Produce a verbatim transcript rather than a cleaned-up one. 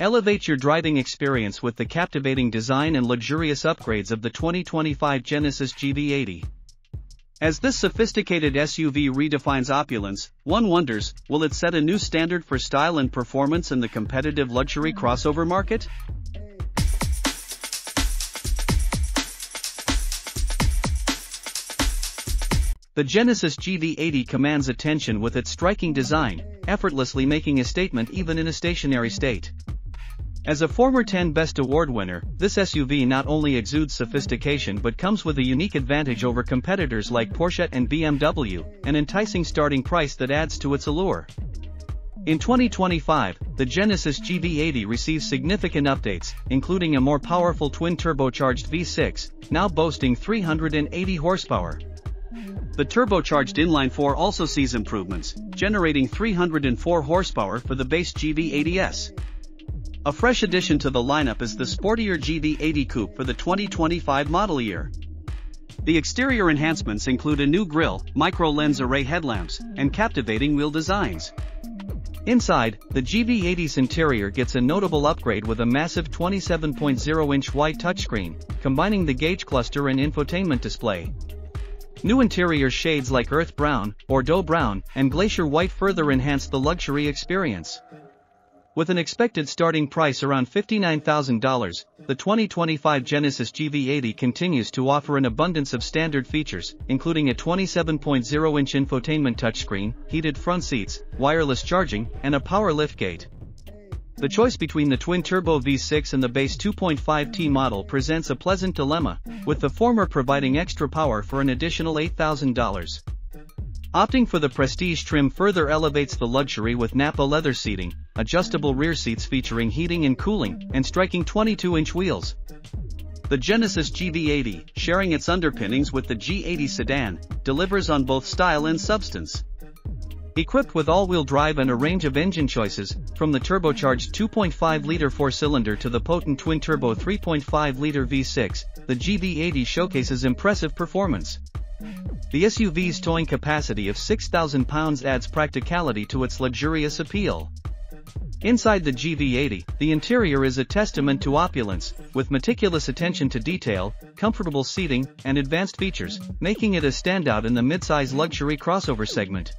Elevate your driving experience with the captivating design and luxurious upgrades of the twenty twenty-five Genesis G V eighty. As this sophisticated S U V redefines opulence, one wonders, will it set a new standard for style and performance in the competitive luxury crossover market? The Genesis G V eighty commands attention with its striking design, effortlessly making a statement even in a stationary state. As a former ten Best Award winner, this S U V not only exudes sophistication but comes with a unique advantage over competitors like Porsche and B M W, an enticing starting price that adds to its allure. In twenty twenty-five, the Genesis G V eighty receives significant updates, including a more powerful twin-turbocharged V six, now boasting three hundred eighty horsepower. The turbocharged inline four also sees improvements, generating three hundred four horsepower for the base G V eighty S. A fresh addition to the lineup is the sportier G V eighty Coupe for the twenty twenty-five model year. The exterior enhancements include a new grille, micro lens array headlamps, and captivating wheel designs. Inside, the G V eighty's interior gets a notable upgrade with a massive twenty-seven point zero inch wide touchscreen, combining the gauge cluster and infotainment display. New interior shades like Earth Brown, Bordeaux Brown, and Glacier White further enhance the luxury experience. With an expected starting price around fifty-nine thousand dollars, the twenty twenty-five Genesis G V eighty continues to offer an abundance of standard features, including a twenty-seven point zero inch infotainment touchscreen, heated front seats, wireless charging, and a power liftgate. The choice between the twin-turbo V six and the base two point five T model presents a pleasant dilemma, with the former providing extra power for an additional eight thousand dollars. Opting for the Prestige trim further elevates the luxury with Napa leather seating, adjustable rear seats featuring heating and cooling, and striking twenty-two inch wheels. The Genesis G V eighty, sharing its underpinnings with the G eighty sedan, delivers on both style and substance. Equipped with all-wheel drive and a range of engine choices, from the turbocharged two point five liter four-cylinder to the potent twin-turbo three point five liter V six, the G V eighty showcases impressive performance. The S U V's towing capacity of six thousand pounds adds practicality to its luxurious appeal. Inside the G V eighty, the interior is a testament to opulence, with meticulous attention to detail, comfortable seating, and advanced features, making it a standout in the midsize luxury crossover segment.